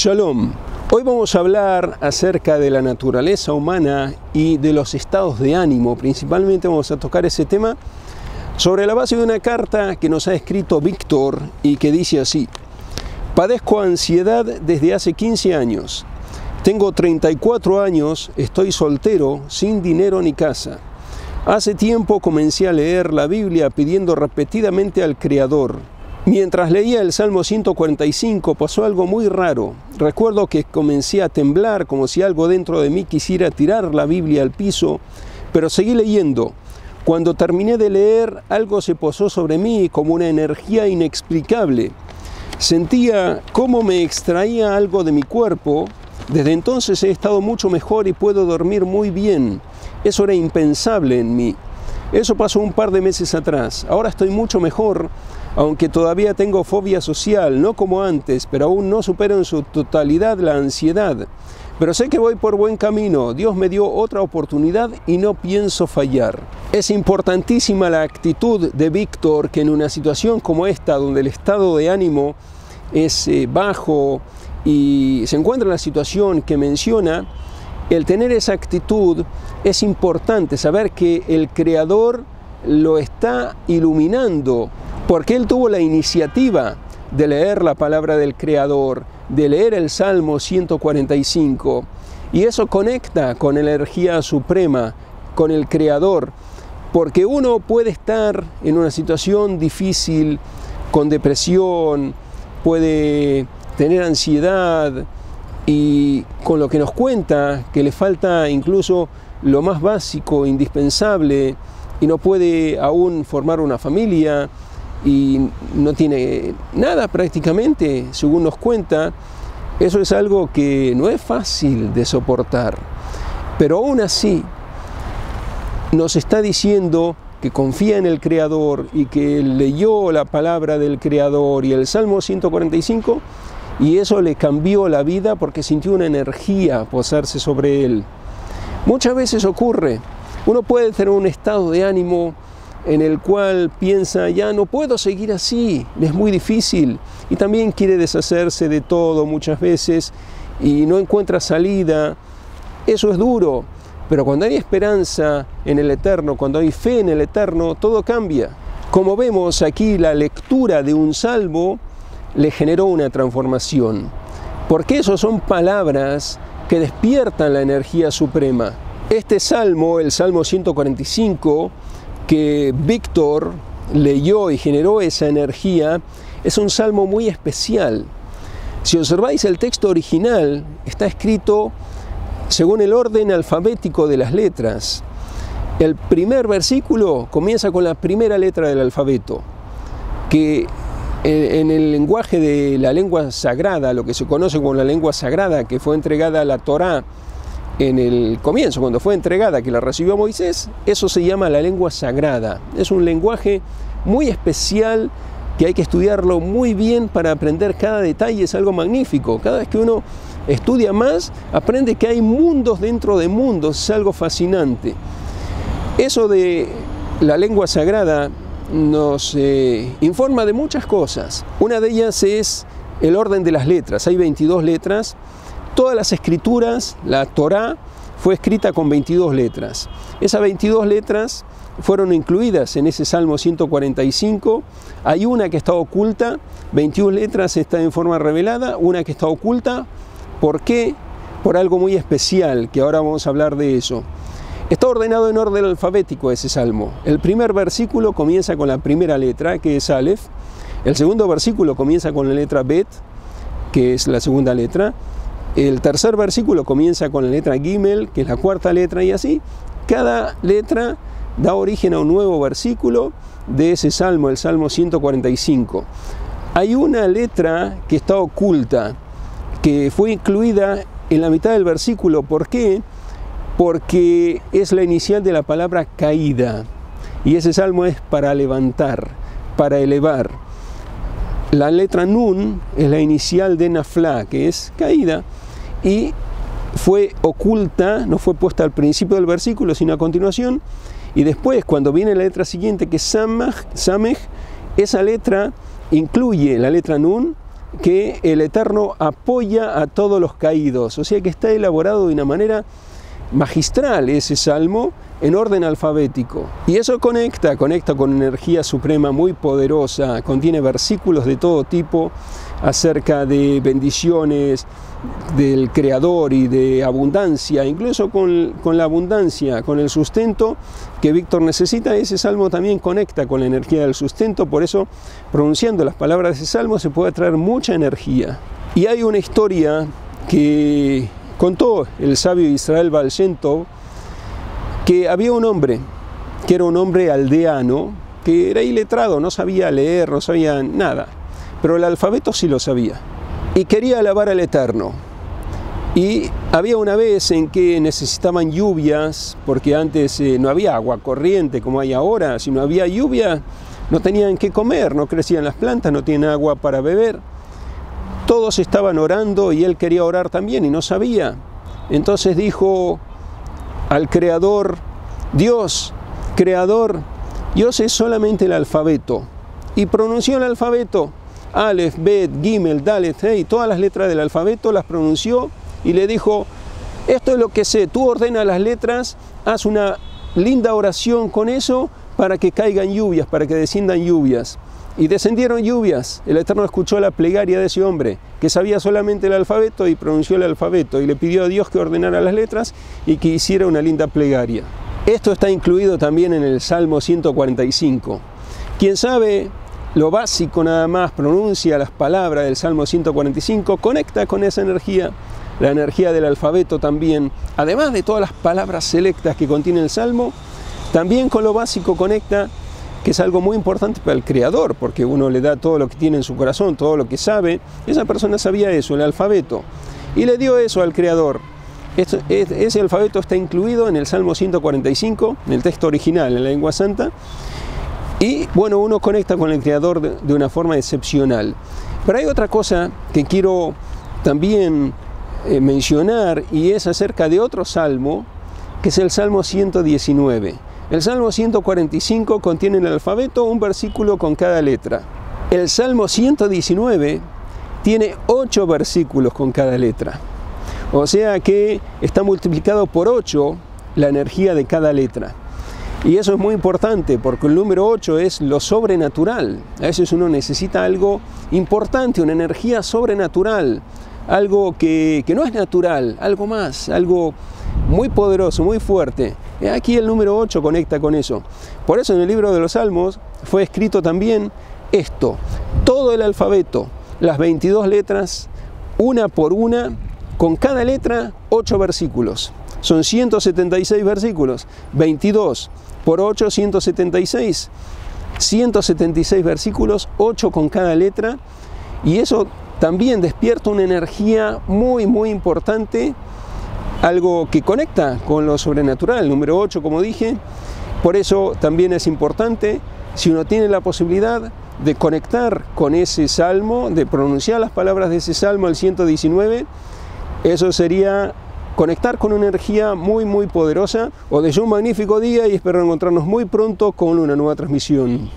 Shalom. Hoy vamos a hablar acerca de la naturaleza humana y de los estados de ánimo. Principalmente vamos a tocar ese tema sobre la base de una carta que nos ha escrito Víctor y que dice así: padezco ansiedad desde hace 15 años. Tengo 34 años, estoy soltero, sin dinero ni casa. Hace tiempo comencé a leer la Biblia pidiendo repetidamente al Creador. Mientras leía el Salmo 145 pasó algo muy raro. Recuerdo que comencé a temblar como si algo dentro de mí quisiera tirar la Biblia al piso, pero seguí leyendo. Cuando terminé de leer, algo se posó sobre mí como una energía inexplicable. Sentía cómo me extraía algo de mi cuerpo. Desde entonces he estado mucho mejor y puedo dormir muy bien. Eso era impensable en mí. Eso pasó un par de meses atrás. Ahora estoy mucho mejor, aunque todavía tengo fobia social, no como antes, pero aún no supero en su totalidad la ansiedad. Pero sé que voy por buen camino. Dios me dio otra oportunidad y no pienso fallar. Es importantísima la actitud de Víctor, que en una situación como esta, donde el estado de ánimo es bajo y se encuentra en la situación que menciona, el tener esa actitud es importante, saber que el Creador lo está iluminando, porque él tuvo la iniciativa de leer la palabra del Creador, de leer el Salmo 145. Y eso conecta con la energía suprema, con el Creador, porque uno puede estar en una situación difícil, con depresión, puede tener ansiedad, y con lo que nos cuenta, que le falta incluso lo más básico, indispensable, y no puede aún formar una familia, y no tiene nada prácticamente, según nos cuenta. Eso es algo que no es fácil de soportar, pero aún así nos está diciendo que confía en el Creador y que leyó la palabra del Creador y el Salmo 145, y eso le cambió la vida porque sintió una energía posarse sobre él. Muchas veces ocurre, uno puede tener un estado de ánimo en el cual piensa, ya no puedo seguir así, es muy difícil, y también quiere deshacerse de todo muchas veces y no encuentra salida. Eso es duro, pero cuando hay esperanza en el Eterno, cuando hay fe en el Eterno, todo cambia. Como vemos aquí, la lectura de un salmo le generó una transformación, porque eso son palabras que despiertan la energía suprema. Este salmo, el Salmo 145, que Víctor leyó y generó esa energía, es un salmo muy especial. Si observáis el texto original, está escrito según el orden alfabético de las letras. El primer versículo comienza con la primera letra del alfabeto, que en el lenguaje de la lengua sagrada, lo que se conoce como la lengua sagrada, que fue entregada a la Torá, en el comienzo, cuando fue entregada, que la recibió Moisés, eso se llama la lengua sagrada. Es un lenguaje muy especial que hay que estudiarlo muy bien para aprender cada detalle. Es algo magnífico. Cada vez que uno estudia más, aprende que hay mundos dentro de mundos. Es algo fascinante. Eso de la lengua sagrada nos informa de muchas cosas. Una de ellas es el orden de las letras. Hay 22 letras. Todas las escrituras, la Torá, fue escrita con 22 letras. Esas 22 letras fueron incluidas en ese Salmo 145. Hay una que está oculta, 21 letras está en forma revelada, una que está oculta. ¿Por qué? Por algo muy especial, que ahora vamos a hablar de eso. Está ordenado en orden alfabético ese salmo. El primer versículo comienza con la primera letra, que es Aleph. El segundo versículo comienza con la letra Bet, que es la segunda letra. El tercer versículo comienza con la letra Gimel, que es la cuarta letra, y así. Cada letra da origen a un nuevo versículo de ese salmo, el Salmo 145. Hay una letra que está oculta, que fue incluida en la mitad del versículo. ¿Por qué? Porque es la inicial de la palabra caída. Y ese salmo es para levantar, para elevar. La letra Nun es la inicial de Nafla, que es caída, y fue oculta, no fue puesta al principio del versículo, sino a continuación. Y después, cuando viene la letra siguiente, que es Samej, esa letra incluye la letra Nun, que el Eterno apoya a todos los caídos. O sea que está elaborado de una manera magistral ese salmo en orden alfabético. Y eso conecta con energía suprema muy poderosa, contiene versículos de todo tipo acerca de bendiciones del Creador y de abundancia, incluso con la abundancia, con el sustento que Víctor necesita. Ese salmo también conecta con la energía del sustento, por eso pronunciando las palabras de ese salmo se puede traer mucha energía. Y hay una historia que contó el sabio Israel Valcento, que había un hombre, que era un hombre aldeano, que era iletrado, no sabía leer, no sabía nada, pero el alfabeto sí lo sabía, y quería alabar al Eterno. Y había una vez en que necesitaban lluvias, porque antes no había agua corriente como hay ahora, si no había lluvia no tenían qué comer, no crecían las plantas, no tenían agua para beber. Todos estaban orando y él quería orar también y no sabía. Entonces dijo al Creador: Dios, Creador, yo sé solamente el alfabeto. Y pronunció el alfabeto, Aleph, Bet, Gimel, Dalet, y todas las letras del alfabeto las pronunció y le dijo: esto es lo que sé, tú ordena las letras, haz una linda oración con eso para que caigan lluvias, para que desciendan lluvias. Y descendieron lluvias. El Eterno escuchó la plegaria de ese hombre, que sabía solamente el alfabeto y pronunció el alfabeto, y le pidió a Dios que ordenara las letras y que hiciera una linda plegaria. Esto está incluido también en el Salmo 145. Quien sabe lo básico nada más, pronuncia las palabras del Salmo 145, conecta con esa energía, la energía del alfabeto también, además de todas las palabras selectas que contiene el Salmo, también con lo básico conecta, que es algo muy importante para el Creador, porque uno le da todo lo que tiene en su corazón, todo lo que sabe. Esa persona sabía eso, el alfabeto, y le dio eso al Creador. Ese alfabeto está incluido en el Salmo 145, en el texto original, en la lengua santa, y bueno, uno conecta con el Creador de una forma excepcional. Pero hay otra cosa que quiero también mencionar, y es acerca de otro salmo, que es el Salmo 119. El Salmo 145 contiene en el alfabeto un versículo con cada letra. El Salmo 119 tiene 8 versículos con cada letra. O sea que está multiplicado por 8 la energía de cada letra. Y eso es muy importante, porque el número 8 es lo sobrenatural. A veces uno necesita algo importante, una energía sobrenatural, algo que no es natural, algo más, algo muy poderoso, muy fuerte. Aquí el número 8 conecta con eso. Por eso en el libro de los Salmos fue escrito también esto: todo el alfabeto, las 22 letras, una por una, con cada letra 8 versículos. Son 176 versículos, 22 por 8, 176. 176 versículos, 8 con cada letra, y eso también despierta una energía muy, muy importante, algo que conecta con lo sobrenatural, número 8, como dije. Por eso también es importante, si uno tiene la posibilidad de conectar con ese salmo, de pronunciar las palabras de ese salmo, el 119, eso sería conectar con una energía muy, muy poderosa. O deseo un magnífico día y espero encontrarnos muy pronto con una nueva transmisión.